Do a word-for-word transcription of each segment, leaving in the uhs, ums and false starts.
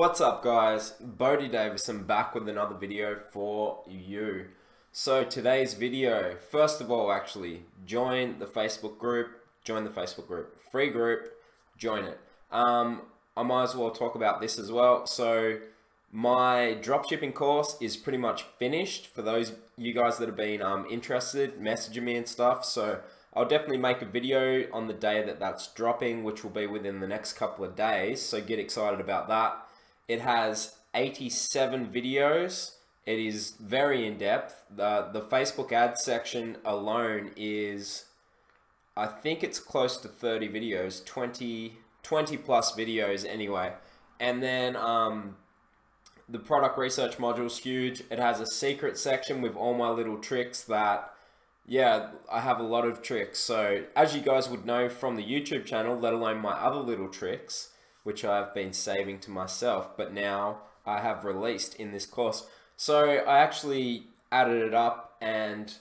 What's up guys, Bodie Davison back with another video for you. So today's video, first of all actually, join the Facebook group, join the Facebook group, free group, join it. Um, I might as well talk about this as well. So my dropshipping course is pretty much finished. For those you guys that have been um, interested, messaging me and stuff. So I'll definitely make a video on the day that that's dropping, which will be within the next couple of days. So get excited about that. It has eighty-seven videos. It is very in-depth. The, the Facebook ad section alone is, I think it's close to thirty videos, twenty, twenty plus videos anyway. And then um, the product research module is huge. It has a secret section with all my little tricks that, yeah, I have a lot of tricks. So as you guys would know from the YouTube channel, let alone my other little tricks, which I've been saving to myself, but now I have released in this course. So I actually added it up and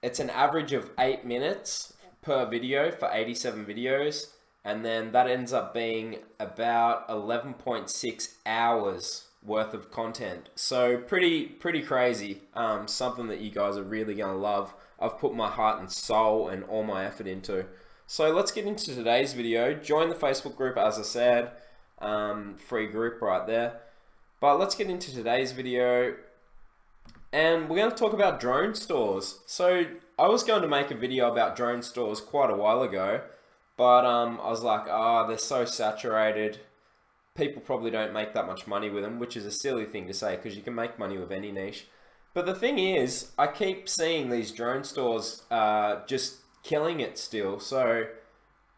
it's an average of eight minutes per video for eighty-seven videos. And then that ends up being about eleven point six hours worth of content. So pretty, pretty crazy. Um, something that you guys are really gonna love. I've put my heart and soul and all my effort into. So let's get into today's video. Join the Facebook group, as I said, um, free group right there. But let's get into today's video and we're gonna talk about drone stores. So I was going to make a video about drone stores quite a while ago, but um, I was like, ah, oh, they're so saturated. People probably don't make that much money with them, which is a silly thing to say because you can make money with any niche. But the thing is, I keep seeing these drone stores uh, just killing it still. So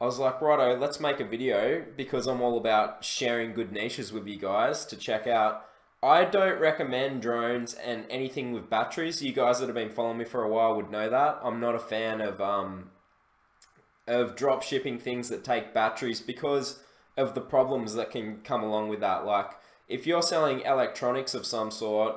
I was like, righto, let's make a video because I'm all about sharing good niches with you guys to check out. I don't recommend drones and anything with batteries. You guys that have been following me for a while would know that. I'm not a fan of, um, of drop shipping things that take batteries because of the problems that can come along with that. Like if you're selling electronics of some sort,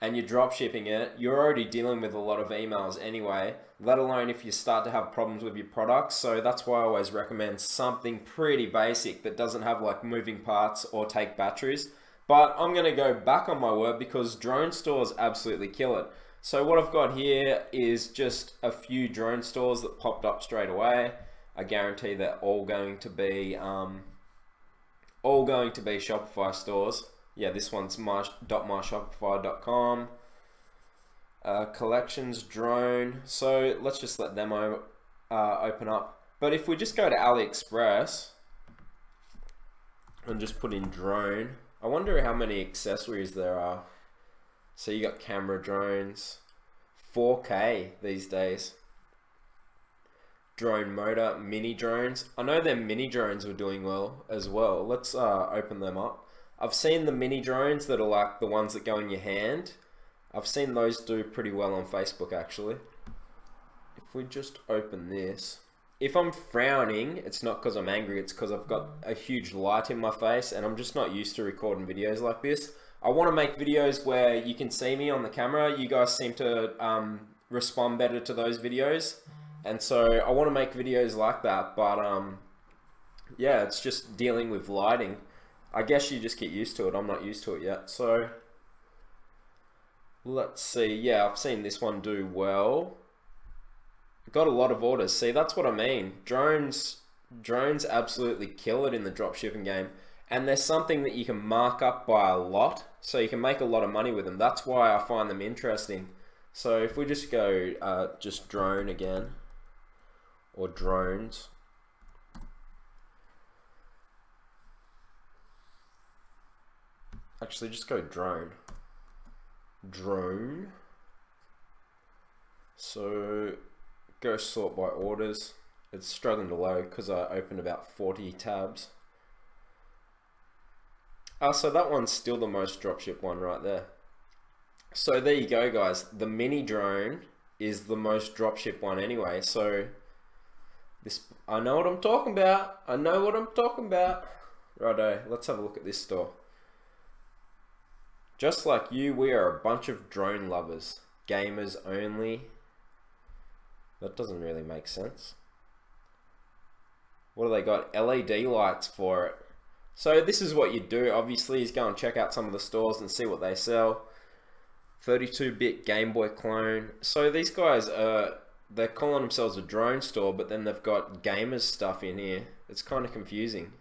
and you're drop shipping it, you're already dealing with a lot of emails anyway, let alone if you start to have problems with your products. So that's why I always recommend something pretty basic that doesn't have like moving parts or take batteries. But I'm gonna go back on my word because drone stores absolutely kill it. So what I've got here is just a few drone stores that popped up straight away. I guarantee they're all going to be, um, all going to be Shopify stores. Yeah, this one's my dot my shopify dot com. Uh, collections, drone. So let's just let them uh, open up. But if we just go to AliExpress and just put in drone, I wonder how many accessories there are. So you got camera drones, four K these days. Drone motor, mini drones. I know their mini drones were doing well as well. Let's uh, open them up. I've seen the mini drones that are like the ones that go in your hand. I've seen those do pretty well on Facebook actually. If we just open this. If I'm frowning, it's not because I'm angry, it's because I've got a huge light in my face and I'm just not used to recording videos like this. I want to make videos where you can see me on the camera. You guys seem to um, respond better to those videos. And so I want to make videos like that, but um, yeah, it's just dealing with lighting. I guess you just get used to it. I'm not used to it yet. So let's see. Yeah, I've seen this one do well. Got a lot of orders. See, that's what I mean. Drones, drones absolutely kill it in the dropshipping game. And there's something that you can mark up by a lot. So you can make a lot of money with them. That's why I find them interesting. So if we just go uh, just drone again or drones. Actually, just go drone. Drone. So, go sort by orders. It's struggling to load because I opened about forty tabs. Ah, uh, so that one's still the most dropship one right there. So there you go, guys. The mini drone is the most dropship one anyway. So, this I know what I'm talking about. I know what I'm talking about. Righto, let's have a look at this store. Just like you, we are a bunch of drone lovers. Gamers only. That doesn't really make sense. What do they got? L E D lights for it. So this is what you do, obviously, is go and check out some of the stores and see what they sell. thirty-two bit Game Boy clone. So these guys are, they're calling themselves a drone store, but then they've got gamers stuff in here. It's kind of confusing.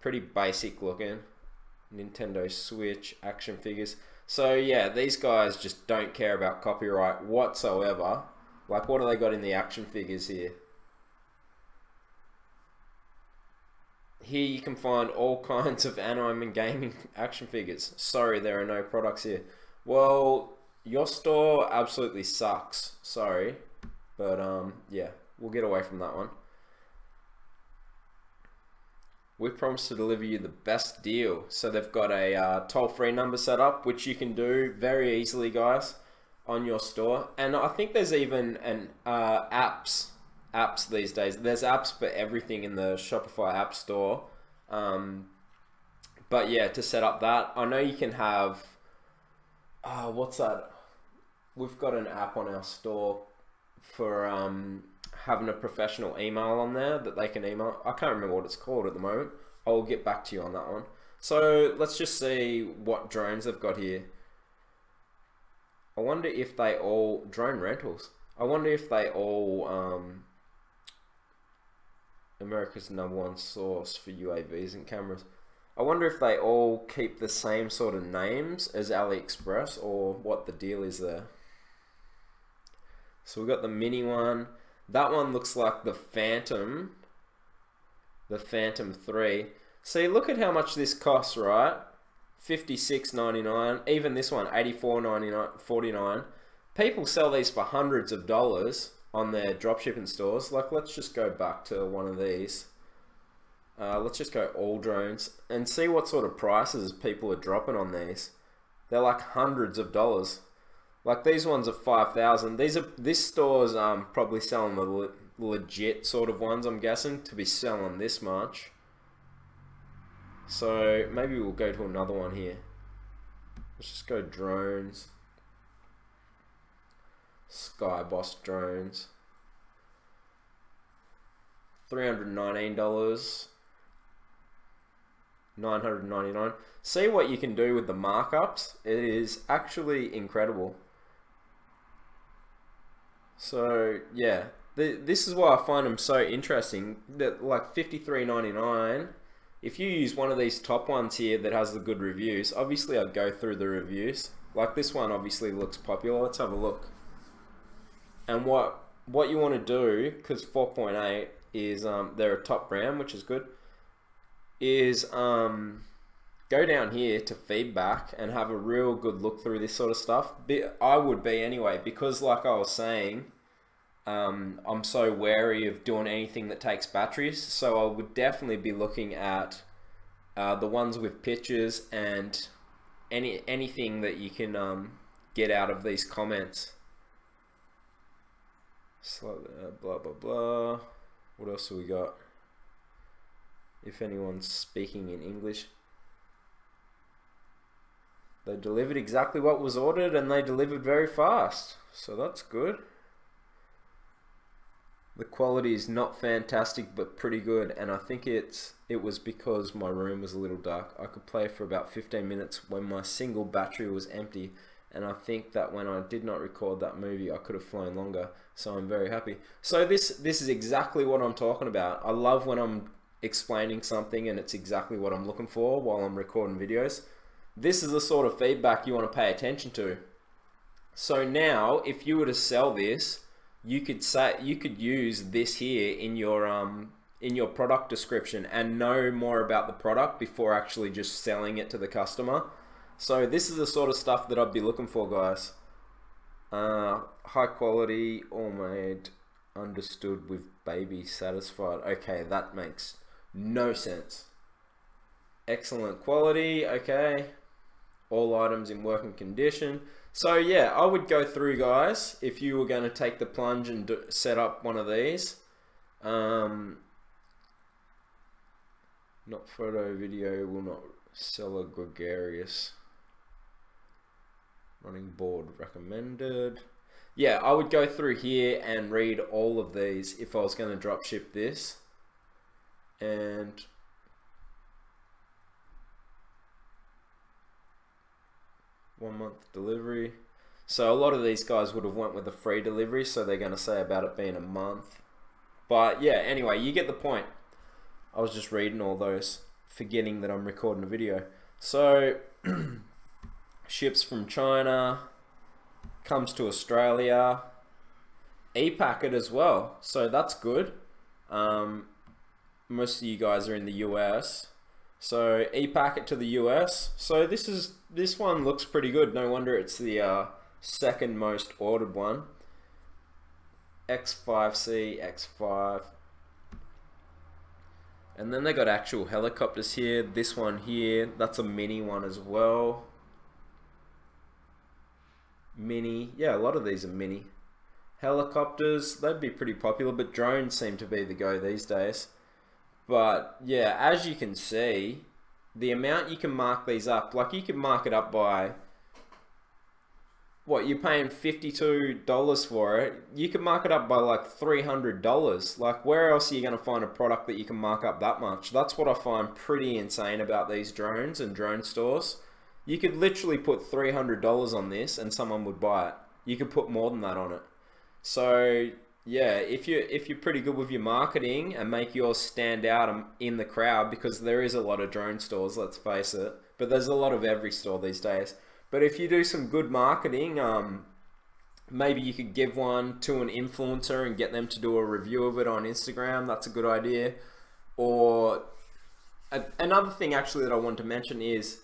Pretty basic looking. Nintendo Switch, action figures. So yeah, these guys just don't care about copyright whatsoever. Like, what do they got in the action figures here? Here you can find all kinds of anime and gaming action figures. Sorry, there are no products here. Well, your store absolutely sucks. Sorry. But um, yeah, we'll get away from that one. We promise to deliver you the best deal. So they've got a uh, toll-free number set up, which you can do very easily, guys, on your store. And I think there's even an uh, apps. apps these days. There's apps for everything in the Shopify app store. Um, but yeah, to set up that, I know you can have, oh, what's that? We've got an app on our store for um, having a professional email on there that they can email. I can't remember what it's called at the moment. I'll get back to you on that one. So let's just see what drones they've got here. I wonder if they all, drone rentals. I wonder if they all, um, America's number one source for U A Vs and cameras. I wonder if they all keep the same sort of names as AliExpress, or what the deal is there. So we've got the mini one. That one looks like the Phantom. The Phantom three. See, look at how much this costs, right? fifty-six ninety-nine. Even this one, eighty-four ninety-nine. People sell these for hundreds of dollars on their dropshipping stores. Like, let's just go back to one of these. Uh, let's just go all drones and see what sort of prices people are dropping on these. They're like hundreds of dollars. Like, these ones are five thousand. These are, this store's um, probably selling the le legit sort of ones, I'm guessing, to be selling this much. So maybe we'll go to another one here. Let's just go drones. Skyboss drones. three hundred nineteen dollars. nine hundred ninety-nine dollars. See what you can do with the markups. It is actually incredible. So yeah, th this is why I find them so interesting. That, like, fifty-three ninety-nine. If you use one of these top ones here that has the good reviews, obviously I'd go through the reviews. Like, this one obviously looks popular. Let's have a look. And what what you want to do, because four point eight is um, they're a top brand, which is good, is um, go down here to feedback and have a real good look through this sort of stuff. I would be anyway, because like I was saying, um, I'm so wary of doing anything that takes batteries. So I would definitely be looking at uh, the ones with pictures and any anything that you can um, get out of these comments. Slow, uh, blah blah blah. What else have we got? If anyone's speaking in English, they delivered exactly what was ordered, and they delivered very fast, so that's good. The quality is not fantastic, but pretty good, and I think it's it was because my room was a little dark. I could play for about fifteen minutes when my single battery was empty. And I think that when I did not record that movie, I could have flown longer. So I'm very happy. So this this is exactly what I'm talking about. I love when I'm explaining something and it's exactly what I'm looking for while I'm recording videos. This is the sort of feedback you want to pay attention to. So now, if you were to sell this, you could say you could use this here in your um in your product description and know more about the product before actually just selling it to the customer. So this is the sort of stuff that I'd be looking for, guys. Uh, high quality, all made, understood, with baby satisfied. Okay, that makes no sense. Excellent quality, okay. All items in working condition. So yeah, I would go through, guys, if you were going to take the plunge and do, set up one of these. Um, not photo, video, will not sell a gregarious. Running board recommended. Yeah, I would go through here and read all of these if I was going to drop ship this. And one month delivery. So a lot of these guys would have went with a free delivery, so they're going to say about it being a month. But yeah, anyway, you get the point. I was just reading all those, forgetting that I'm recording a video. So ships from China, comes to Australia, ePacket as well, so that's good. Um, most of you guys are in the U S, so ePacket to the U S. So this is this one looks pretty good. No wonder it's the uh, second most ordered one. X five C, X five. And then they got actual helicopters here. This one here, that's a mini one as well. Mini, yeah, a lot of these are mini. Helicopters, they'd be pretty popular, but drones seem to be the go these days. But yeah, as you can see, the amount you can mark these up, like you can mark it up by, what, you're paying fifty-two dollars for it, you can mark it up by like three hundred dollars. Like, where else are you going to find a product that you can mark up that much? That's what I find pretty insane about these drones and drone stores. You could literally put three hundred dollars on this and someone would buy it. You could put more than that on it. So yeah, if you if you're pretty good with your marketing and make yours stand out in the crowd, because there is a lot of drone stores, let's face it, but there's a lot of every store these days. But if you do some good marketing, um, maybe you could give one to an influencer and get them to do a review of it on Instagram. That's a good idea. Or a, another thing actually that I want to mention is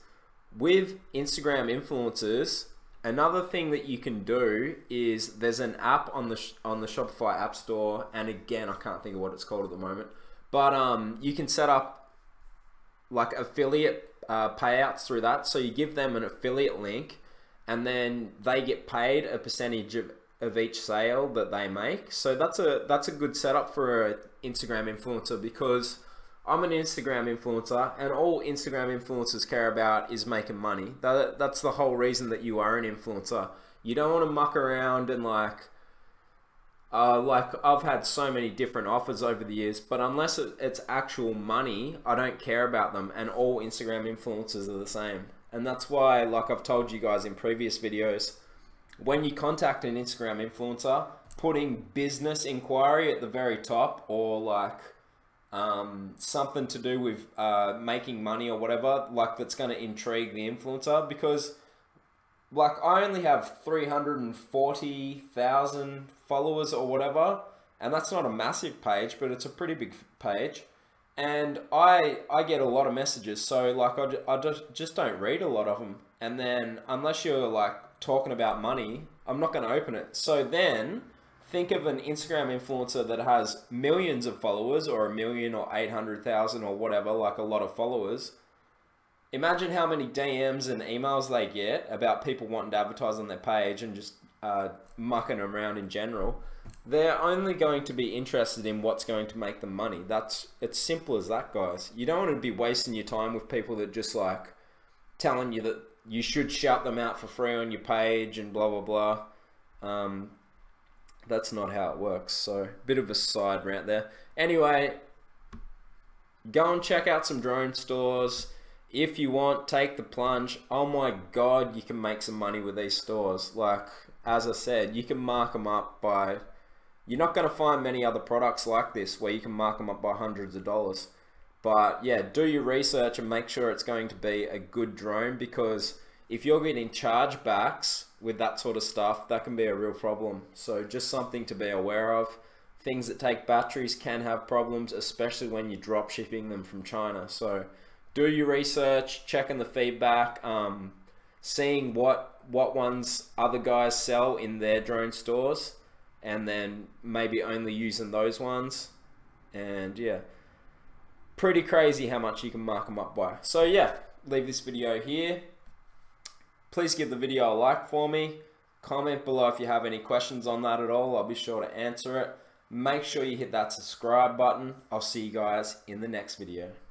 with Instagram influencers, another thing that you can do is there's an app on the, on the Shopify app store. And again, I can't think of what it's called at the moment, but um, you can set up like affiliate Uh, payouts through that. So you give them an affiliate link and then they get paid a percentage of, of each sale that they make. So that's a that's a good setup for an Instagram influencer, because I'm an Instagram influencer and all Instagram influencers care about is making money. That, that's the whole reason that you are an influencer. You don't want to muck around and like Uh, like I've had so many different offers over the years, but unless it's actual money, I don't care about them. And all Instagram influencers are the same. And that's why, like I've told you guys in previous videos, when you contact an Instagram influencer, putting business inquiry at the very top, or like um, something to do with uh, making money or whatever, like that's going to intrigue the influencer. Because like I only have three hundred forty thousand followers or whatever, and that's not a massive page, but it's a pretty big page, and I I get a lot of messages, so like I, I just, just don't read a lot of them. And then unless you're like talking about money, I'm not going to open it. So then think of an Instagram influencer that has millions of followers, or a million or eight hundred thousand or whatever, like a lot of followers. Imagine how many D Ms and emails they get about people wanting to advertise on their page and just uh, mucking them around in general. They're only going to be interested in what's going to make them money. That's, it's simple as that, guys. You don't want to be wasting your time with people that just like telling you that you should shout them out for free on your page and blah, blah, blah. Um, that's not how it works. So bit of a side rant there. Anyway, go and check out some drone stores. If you want, take the plunge. Oh my God, you can make some money with these stores. Like, as I said, you can mark them up by, you're not going to find many other products like this where you can mark them up by hundreds of dollars. But yeah, do your research and make sure it's going to be a good drone, because if you're getting chargebacks with that sort of stuff, that can be a real problem. So just something to be aware of. Things that take batteries can have problems, especially when you're drop shipping them from China. So do your research, checking the feedback, um, seeing what, what ones other guys sell in their drone stores, and then maybe only using those ones. And yeah, pretty crazy how much you can mark them up by. So yeah, leave this video here. Please give the video a like for me. Comment below if you have any questions on that at all. I'll be sure to answer it. Make sure you hit that subscribe button. I'll see you guys in the next video.